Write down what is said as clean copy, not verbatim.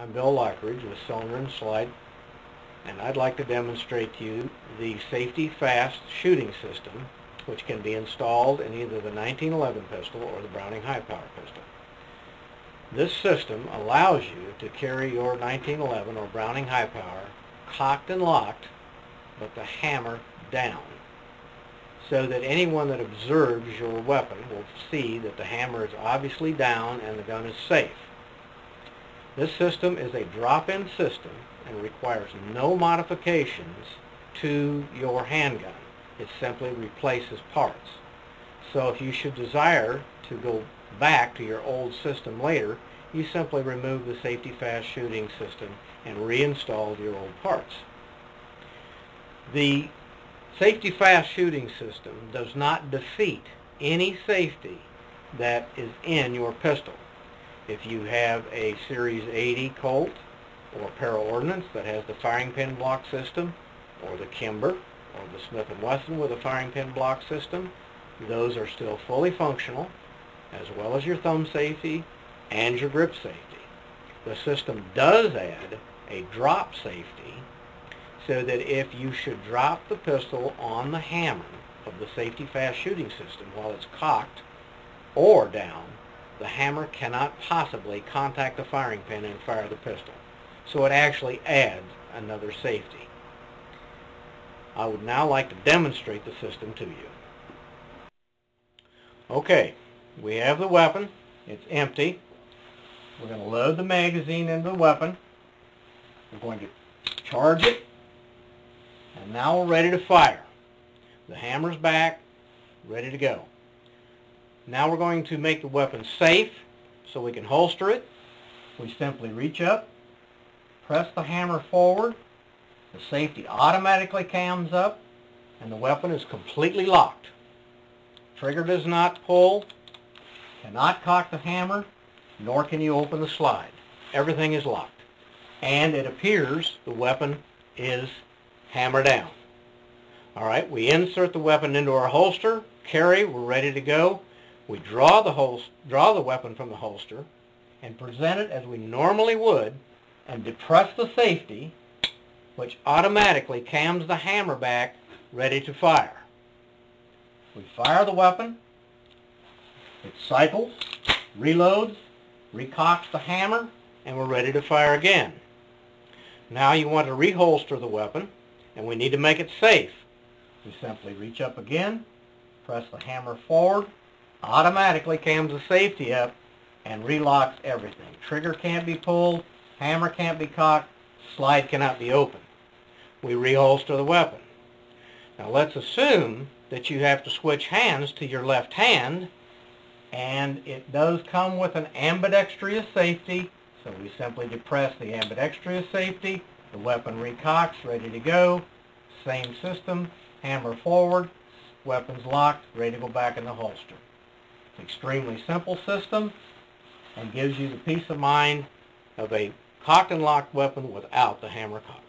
I'm Bill Lockridge with Cylinder and Slide, and I'd like to demonstrate to you the Safety Fast Shooting System, which can be installed in either the 1911 pistol or the Browning Hi Power Pistol. This system allows you to carry your 1911 or Browning Hi Power cocked and locked, but the hammer down, so that anyone that observes your weapon will see that the hammer is obviously down and the gun is safe. This system is a drop-in system and requires no modifications to your handgun. It simply replaces parts. So if you should desire to go back to your old system later, you simply remove the Safety Fast Shooting System and reinstall your old parts. The Safety Fast Shooting System does not defeat any safety that is in your pistol. If you have a Series 80 Colt or Para Ordnance that has the firing pin block system, or the Kimber or the Smith & Wesson with a firing pin block system, those are still fully functional, as well as your thumb safety and your grip safety. The system does add a drop safety, so that if you should drop the pistol on the hammer of the Safety Fast Shooting System while it's cocked or down, the hammer cannot possibly contact the firing pin and fire the pistol. So it actually adds another safety. I would now like to demonstrate the system to you. Okay, we have the weapon. It's empty. We're going to load the magazine into the weapon. We're going to charge it. And now we're ready to fire. The hammer's back, ready to go. Now we're going to make the weapon safe so we can holster it. We simply reach up, press the hammer forward, the safety automatically comes up, and the weapon is completely locked. Trigger does not pull, cannot cock the hammer, nor can you open the slide. Everything is locked. And it appears the weapon is hammer down. Alright, we insert the weapon into our holster, carry, we're ready to go. We draw the weapon from the holster and present it as we normally would and depress the safety, which automatically cams the hammer back, ready to fire. We fire the weapon, it cycles, reloads, recocks the hammer, and we're ready to fire again. Now you want to reholster the weapon, and we need to make it safe. We simply reach up again, press the hammer forward, automatically cams the safety up, and relocks everything. Trigger can't be pulled, hammer can't be cocked, slide cannot be opened. We reholster the weapon. Now let's assume that you have to switch hands to your left hand, and it does come with an ambidextrous safety, so we simply depress the ambidextrous safety, the weapon recocks, ready to go, same system, hammer forward, weapon's locked, ready to go back in the holster. Extremely simple system and gives you the peace of mind of a cocked and locked weapon without the hammer cock.